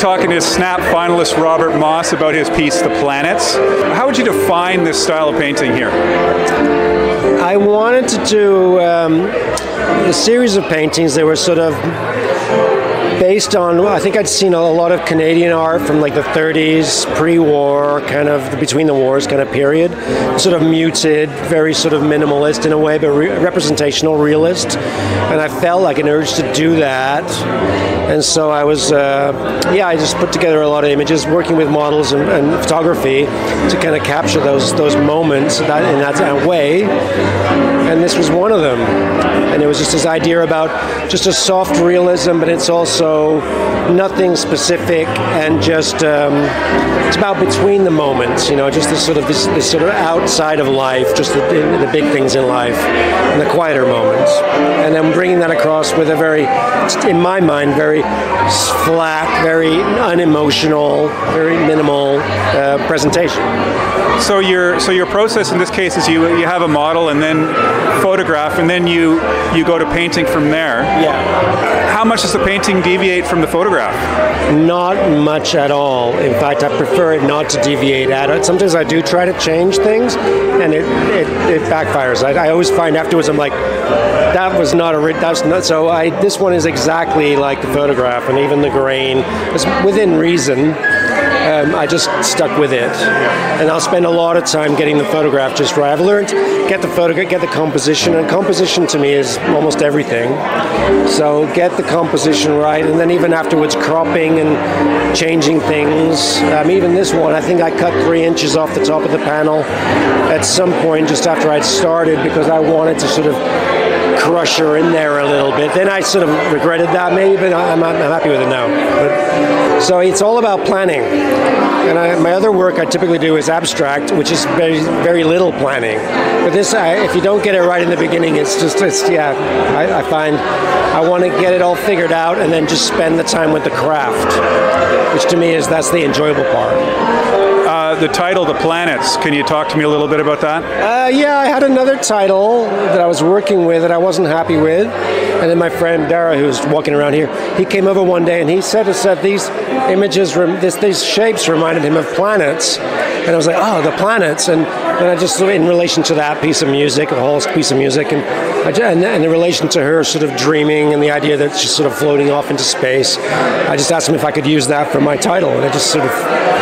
talking to SNAP finalist Robert Moss about his piece, The Planets. How would you define this style of painting here? I wanted to do a series of paintings that were sort of based on, I think I'd seen a lot of Canadian art from like the 30s, pre-war, kind of between the wars kind of period. Sort of muted, very sort of minimalist in a way, but representational realist. And I felt like an urge to do that. And so I was, I just put together a lot of images, working with models and photography to kind of capture those moments that, in that way. And this was one of them. And it was just this idea about just a soft realism, but it's also nothing specific, and just it's about between the moments, you know, just this sort of outside of life, just the big things in life, and the quieter moments, and then bringing that across with a very, in my mind, very flat, very unemotional, very minimal presentation. So your process in this case is you have a model and then photograph, and then you go to painting from there. Yeah. How much does the painting deviate from the photograph? Not much at all. In fact, I prefer it not to deviate at it. Sometimes I do try to change things, and it backfires. I always find afterwards I'm like, that was not. So this one is exactly like the photograph, and even the grain is within reason. I just stuck with it, and I'll spend a lot of time getting the photograph just right. I've learned get the photograph, get the composition, and composition to me is almost everything. So get the composition right, and then even afterwards cropping and changing things. Even this one, I think I cut 3 inches off the top of the panel at some point just after I'd started, because I wanted to sort of crush her in there a little bit. Then I sort of regretted that maybe, but I'm happy with it now. But, so it's all about planning. And my other work I typically do is abstract, which is very, very little planning. But this, if you don't get it right in the beginning, I find I want to get it all figured out and then just spend the time with the craft, which to me is, that's the enjoyable part. The title, The Planets, can you talk to me a little bit about that? I had another title that I was working with that I wasn't happy with. And then my friend Dara, who's walking around here, he came over one day and he said these images, these shapes reminded him of planets. And I was like, oh, the planets. And then I just, in relation to that piece of music, the whole piece of music, and in relation to her sort of dreaming and the idea that she's sort of floating off into space, I just asked him if I could use that for my title. And it just sort of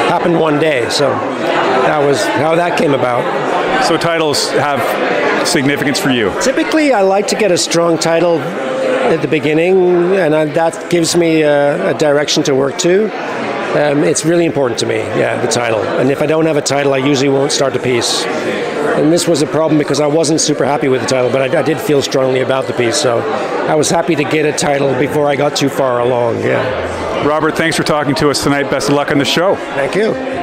happened one day. So that was how that came about. So titles have significance for you? Typically, I like to get a strong title at the beginning, and that gives me a direction to work to. It's really important to me, the title. And if I don't have a title, I usually won't start the piece. And this was a problem because I wasn't super happy with the title, but I did feel strongly about the piece, so I was happy to get a title before I got too far along. Robert, thanks for talking to us tonight. Best of luck on the show. Thank you.